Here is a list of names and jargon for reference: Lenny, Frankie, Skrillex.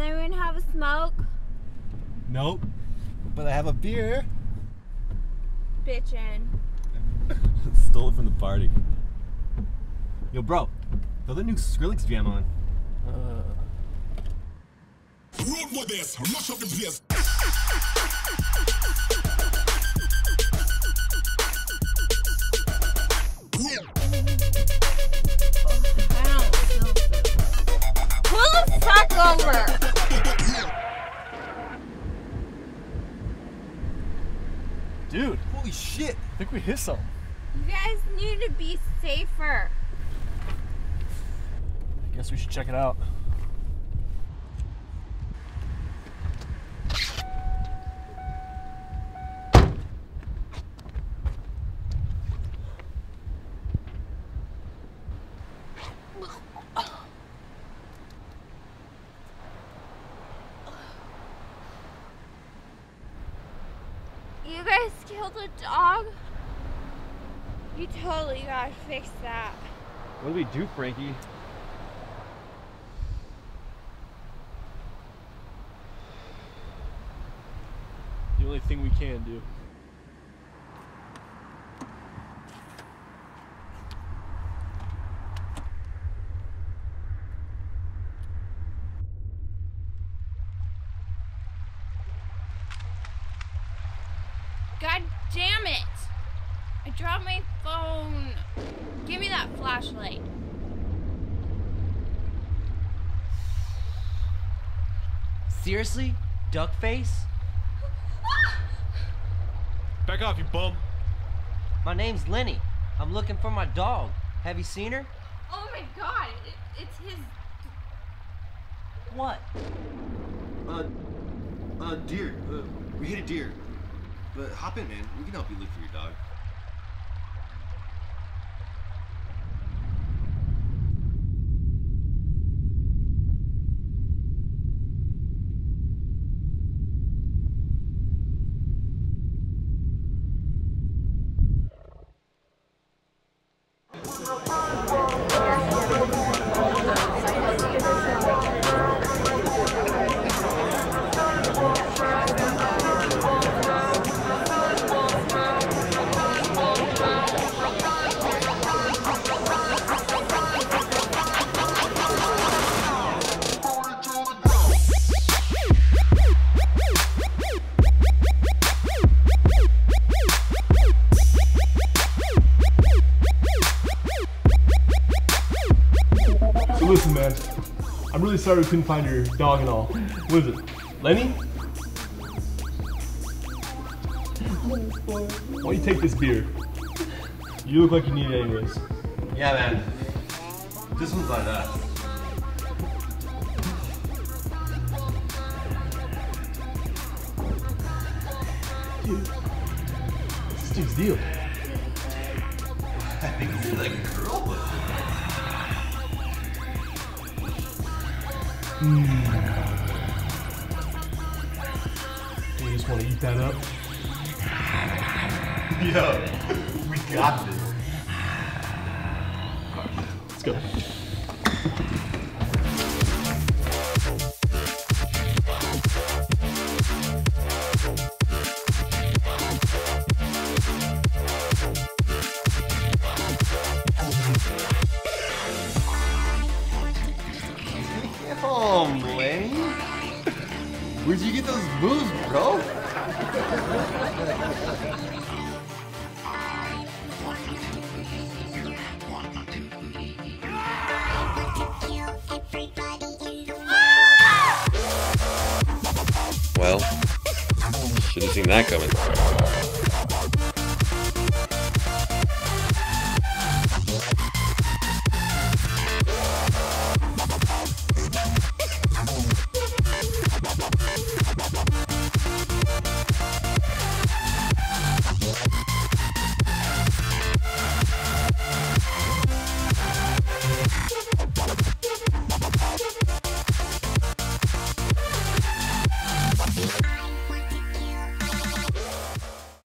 anyone have a smoke? Nope. But I have a beer. Bitchin'. Stole it from the party. Yo, bro. Throw the new Skrillex jam on. Road with this. Rush up the place. Dude, holy shit, I think we hit something. You guys need to be safer. I guess we should check it out. You guys killed a dog? You totally gotta fix that. What do we do, Frankie? The only thing we can do. God damn it! I dropped my phone. Give me that flashlight. Seriously? Duckface? Back off, you bum. My name's Lenny. I'm looking for my dog. Have you seen her? Oh my god, it's his... What? Deer. We hit a deer. But hop in, man. We can help you look for your dog. Listen, man, I'm really sorry we couldn't find your dog and all. What is it? Lenny? Why don't you take this beer? You look like you need it anyways. Yeah, man. This one's like that. Dude, what's this dude's deal? I think he's like a girl, but... You just want to eat that up? Yo, we got this. Let's go. Where'd you get those moves, bro? Well, should have seen that coming.